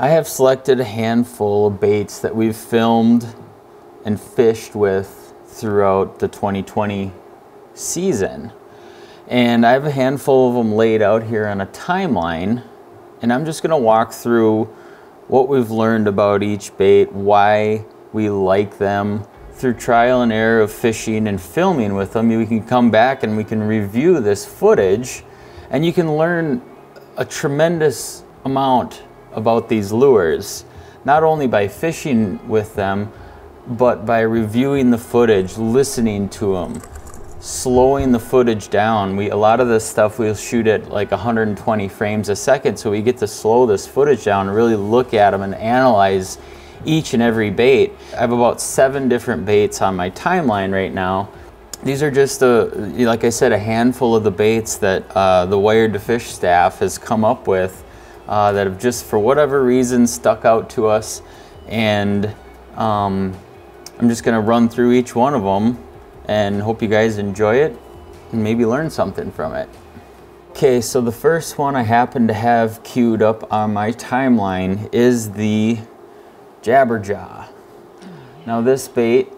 I have selected a handful of baits that we've filmed and fished with throughout the 2020 season. And I have a handful of them laid out here on a timeline, and I'm just gonna walk through what we've learned about each bait, why we like them. Through trial and error of fishing and filming with them, we can come back and we can review this footage, and you can learn a tremendous amount about these lures, not only by fishing with them, but by reviewing the footage, listening to them, slowing the footage down. A lot of this stuff we'll shoot at like 120 frames a second, so we get to slow this footage down and really look at them and analyze each and every bait. I have about 7 different baits on my timeline right now. These are just, like I said, a handful of the baits that the Wired2Fish staff has come up with that have just, for whatever reason, stuck out to us. And I'm just gonna run through each one of them and hope you guys enjoy it and maybe learn something from it. Okay, so the first one I happen to have queued up on my timeline is the Jabberjaw. Now this bait,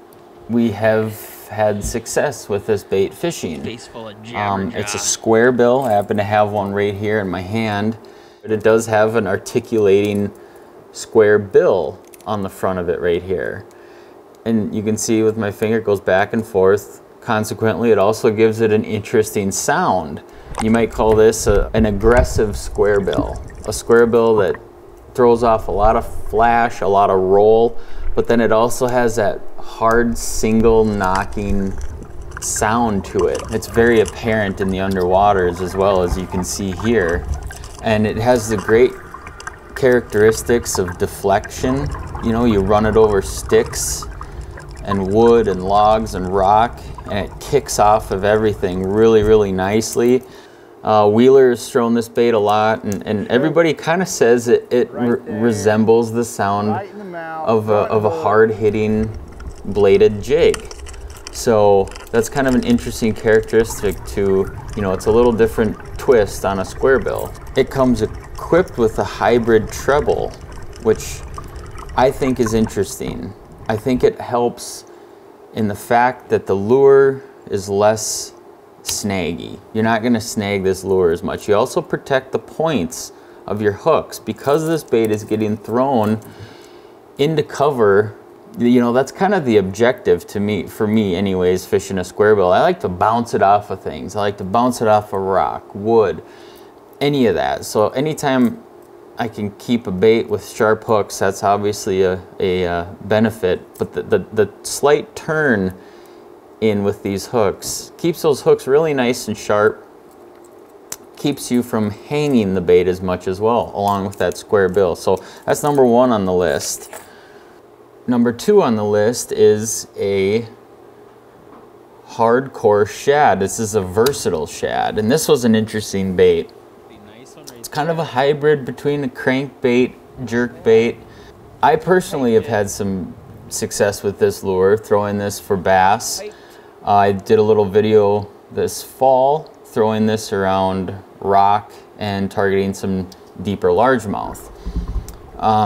we have had success with this bait fishing. Face full of Jabberjaw. It's a square bill. I happen to have one right here in my hand, but it does have an articulating square bill on the front of it right here. And you can see with my finger it goes back and forth. Consequently, it also gives it an interesting sound. You might call this an aggressive square bill. A square bill that throws off a lot of flash, a lot of roll, but then it also has that hard single knocking sound to it. It's very apparent in the underwaters as well, as you can see here. And it has the great characteristics of deflection. You know, you run it over sticks and wood and logs and rock, and it kicks off of everything really, really nicely. Wheeler has thrown this bait a lot, and everybody kind of says it resembles the sound right of a hard-hitting bladed jig. So that's kind of an interesting characteristic to, you know, it's a little different twist on a square bill. It comes equipped with a hybrid treble, which I think is interesting. I think it helps in the fact that the lure is less snaggy. You're not going to snag this lure as much. You also protect the points of your hooks. Because this bait is getting thrown into cover, you know, that's kind of the objective to me, for me anyways, fishing a square bill. I like to bounce it off of things. I like to bounce it off of rock, wood, any of that. So anytime I can keep a bait with sharp hooks, that's obviously a benefit. But the slight turn in with these hooks keeps those hooks really nice and sharp, keeps you from hanging the bait as much as well, along with that square bill. So that's number 1 on the list. Number 2 on the list is a Hardcore Shad. This is a versatile shad, and this was an interesting bait. It's kind of a hybrid between a crankbait, jerkbait. I personally have had some success with this lure, throwing this for bass. I did a little video this fall throwing this around rock and targeting some deeper largemouth.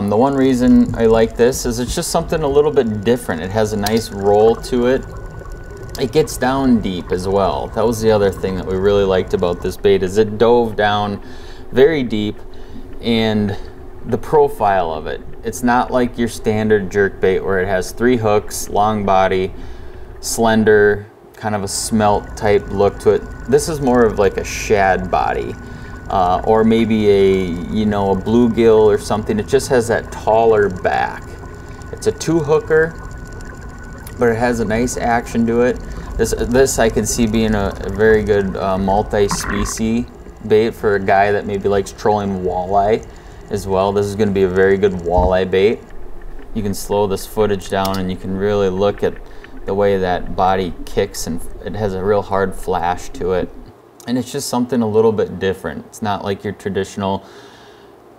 The one reason I like this is it's just something a little bit different. It has a nice roll to it. It gets down deep as well. That was the other thing that we really liked about this bait, is it dove down very deep, and the profile of it. It's not like your standard jerkbait where it has 3 hooks, long body, slender, kind of a smelt type look to it. This is more of like a shad body, or maybe a bluegill or something. It just has that taller back. It's a 2 hooker, but it has a nice action to it. This I can see being a very good multi-species bait for a guy that maybe likes trolling walleye as well. This is going to be a very good walleye bait. You can slow this footage down and you can really look at the way that body kicks, and it has a real hard flash to it. And it's just something a little bit different. It's not like your traditional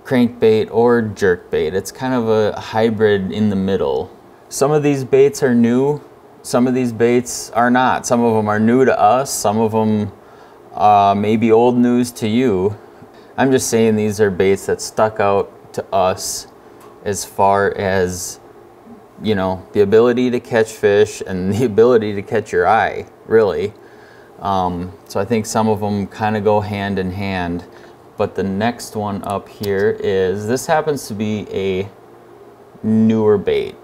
crankbait or jerkbait. It's kind of a hybrid in the middle. Some of these baits are new, some of these baits are not. Some of them are new to us, some of them may be old news to you. I'm just saying these are baits that stuck out to us as far as, you know, the ability to catch fish and the ability to catch your eye, really. So I think some of them kind of go hand in hand. But the next one up here is, this happens to be a newer bait.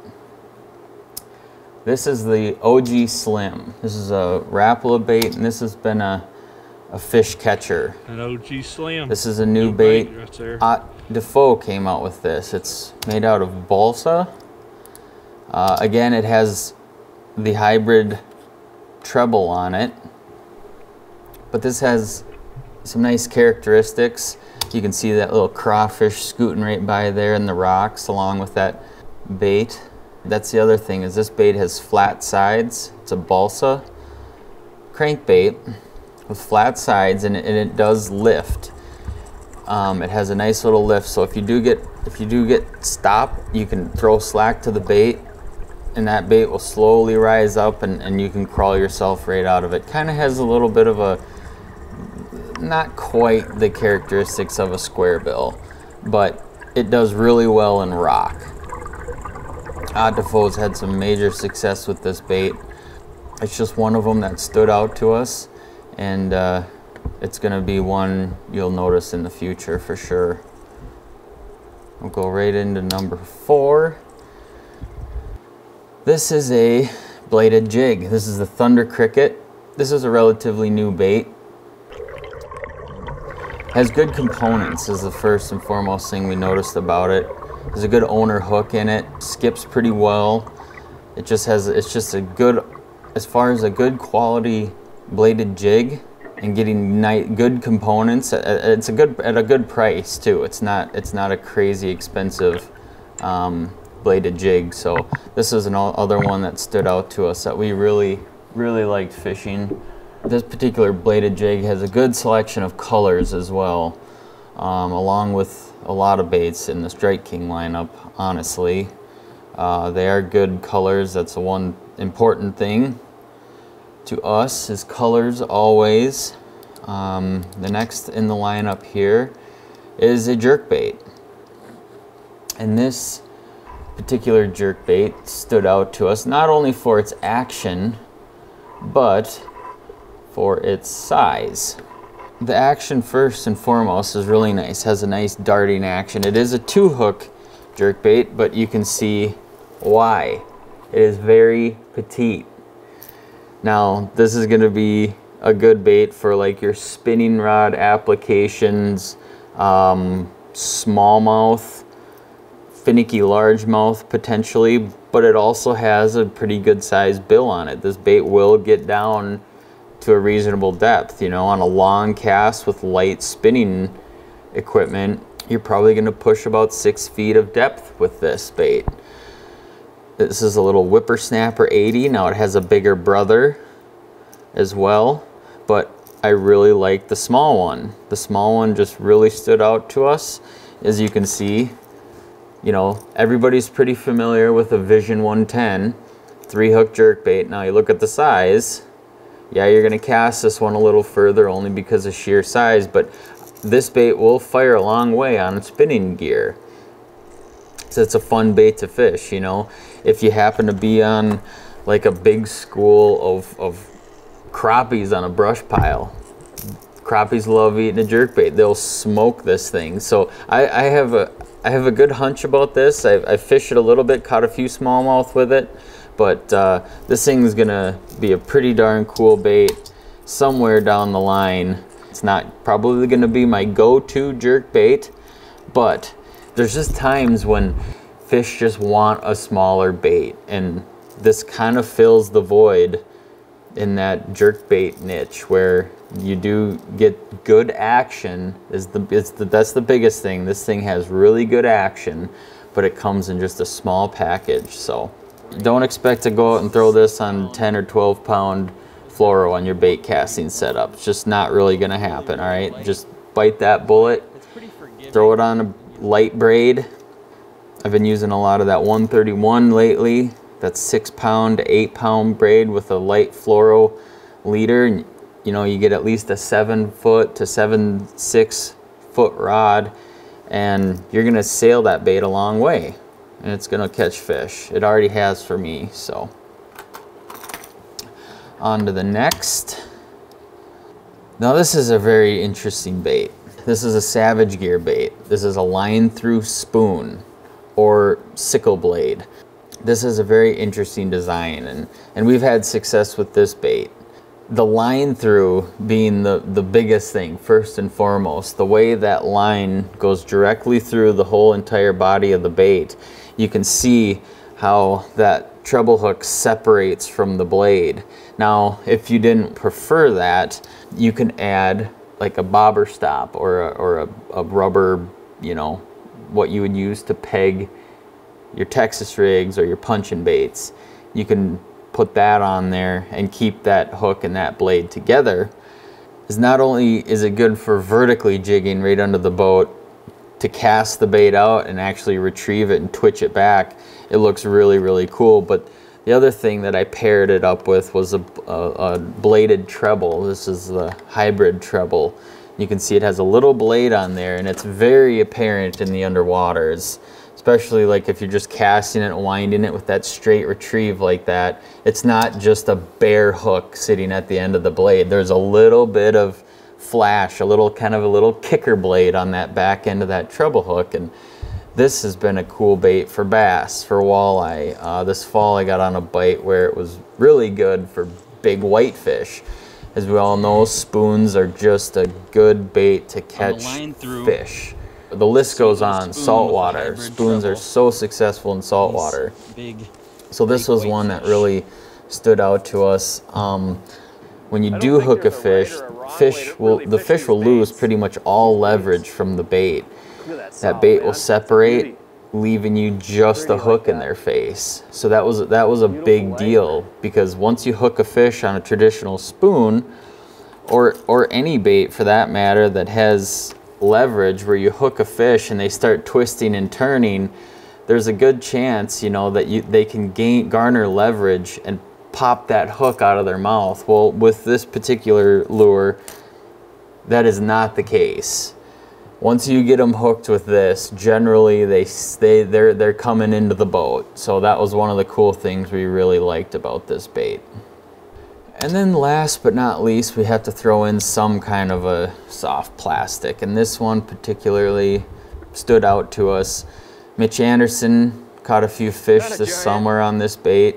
This is the OG Slim. This is a Rapala bait, and this has been a fish catcher. An OG Slim. This is a new bait. Right there. Ott DeFoe came out with this. It's made out of balsa. Again, it has the hybrid treble on it, but this has some nice characteristics. You can see that little crawfish scooting right by there in the rocks along with that bait. That's the other thing, is this bait has flat sides. It's a balsa crankbait with flat sides, and it does lift. It has a nice little lift, so if you do get stop, you can throw slack to the bait, and that bait will slowly rise up, and you can crawl yourself right out of it. Kind of has a little bit of a, not quite the characteristics of a square bill, but it does really well in rock. Ott DeFoe's had some major success with this bait. It's just one of them that stood out to us, and it's going to be one you'll notice in the future for sure. We'll go right into number 4. This is a bladed jig. This is the Thunder Cricket. This is a relatively new bait. Has good components is the first and foremost thing we noticed about it. There's a good owner hook in it, skips pretty well. It just has, it's just a good, as far as a good quality bladed jig and getting good components, it's a good, at a good price too. It's not a crazy expensive bladed jig. So this is another one that stood out to us that we really, really liked fishing. This particular bladed jig has a good selection of colors as well, along with a lot of baits in the Strike King lineup, honestly. They are good colors. That's the one important thing to us, is colors always. The next in the lineup here is a jerkbait. And this particular jerkbait stood out to us not only for its action, but for its size. The action first and foremost is really nice, has a nice darting action. It is a 2-hook jerkbait, but you can see why. It is very petite. Now, this is gonna be a good bait for like your spinning rod applications, smallmouth, finicky largemouth potentially, but it also has a pretty good sized bill on it. This bait will get down to a reasonable depth, you know, on a long cast with light spinning equipment, you're probably gonna push about 6 feet of depth with this bait. This is a little Whippersnapper 80. Now it has a bigger brother as well, but I really like the small one. The small one just really stood out to us. As you can see, you know, everybody's pretty familiar with a Vision 110 3-hook jerkbait. Now you look at the size, yeah, you're gonna cast this one a little further only because of sheer size, but this bait will fire a long way on spinning gear. So it's a fun bait to fish, you know. If you happen to be on like a big school of crappies on a brush pile, crappies love eating a jerkbait. They'll smoke this thing. So I have a good hunch about this. I fished it a little bit, caught a few smallmouth with it. But this thing's gonna be a pretty darn cool bait somewhere down the line. It's not probably gonna be my go-to jerk bait, but there's just times when fish just want a smaller bait, and this kind of fills the void in that jerk bait niche where you do get good action. That's the biggest thing. This thing has really good action, but it comes in just a small package, so. Don't expect to go out and throw this on 10 or 12 pound fluoro on your bait casting setup. It's just not really gonna happen, all right? Just bite that bullet, throw it on a light braid. I've been using a lot of that 131 lately. That's 6 pound to 8 pound braid with a light fluoro leader. And, you know, you get at least a 7 foot to 7.6 foot rod, and you're gonna sail that bait a long way. and it's gonna catch fish. It already has for me, so. On to the next. Now this is a very interesting bait. This is a Savage Gear bait. This is a line through spoon or sickle blade. This is a very interesting design, and we've had success with this bait. The line through being the biggest thing, first and foremost. The way that line goes directly through the whole entire body of the bait, you can see how that treble hook separates from the blade. Now, if you didn't prefer that, you can add like a bobber stop or a rubber, you know, what you would use to peg your Texas rigs or your punching baits. You can put that on there and keep that hook and that blade together. Is not only is it good for vertically jigging right under the boat to cast the bait out and actually retrieve it and twitch it back, it looks really, really cool. But the other thing that I paired it up with was a bladed treble. This is the hybrid treble. You can see it has a little blade on there, and it's very apparent in the underwaters. Especially like if you're just casting it and winding it with that straight retrieve like that, it's not just a bare hook sitting at the end of the blade. There's a little bit of flash, a little kind of a little kicker blade on that back end of that treble hook. And this has been a cool bait for bass, for walleye. This fall I got on a bite where it was really good for big whitefish. As we all know, spoons are just a good bait to catch fish. The list goes on. Saltwater spoons are so successful in saltwater. So this was one that really stood out to us. When you do hook a fish, the fish will lose pretty much all leverage from the bait. That bait will separate, leaving you just a hook in their face. So that was a big deal, because once you hook a fish on a traditional spoon, or any bait for that matter that has leverage where you hook a fish and they start twisting and turning, there's a good chance, you know, that they can garner leverage and pop that hook out of their mouth. Well, with this particular lure, that is not the case. Once you get them hooked with this, generally they're coming into the boat. So that was one of the cool things we really liked about this bait. And then last but not least, we have to throw in some kind of a soft plastic. And this one particularly stood out to us. Mitch Anderson caught a few fish this summer on this bait.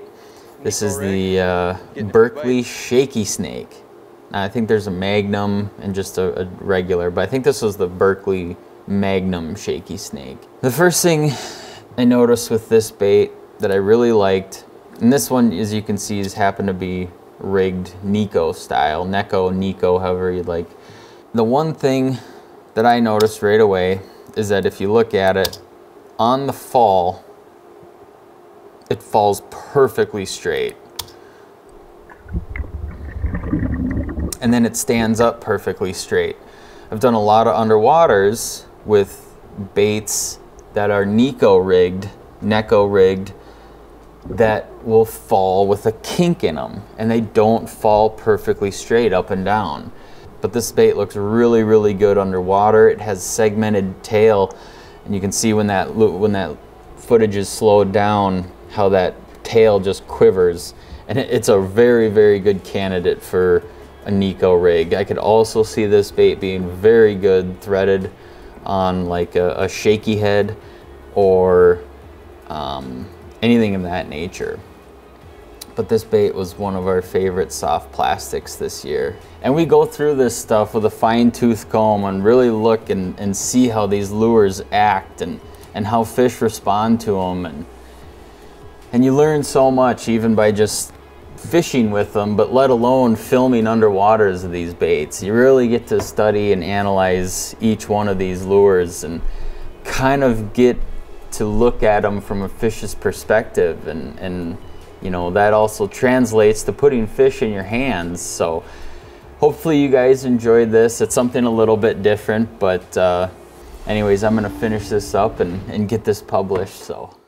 This is the Berkley Shaky Snake. I think there's a Magnum and just a regular, but I think this was the Berkley Magnum Shaky Snake. The first thing I noticed with this bait that I really liked, and this one, as you can see, has happened to be rigged Neko style, Neko, however you'd like. The one thing that I noticed right away is that if you look at it, on the fall, it falls perfectly straight. And then it stands up perfectly straight. I've done a lot of underwaters with baits that are Neko rigged, that will fall with a kink in them, and they don't fall perfectly straight up and down. But this bait looks really, really good underwater. It has segmented tail, and you can see when that footage is slowed down how that tail just quivers, and it's a very, very good candidate for a Neko rig. I could also see this bait being very good threaded on like a shaky head or anything of that nature. But this bait was one of our favorite soft plastics this year. And we go through this stuff with a fine tooth comb and really look and see how these lures act and how fish respond to them. And you learn so much even by just fishing with them, but let alone filming underwaters of these baits. You really get to study and analyze each one of these lures and kind of get to look at them from a fish's perspective, and you know, that also translates to putting fish in your hands. So hopefully you guys enjoyed this. It's something a little bit different, but anyways, I'm gonna finish this up and get this published. So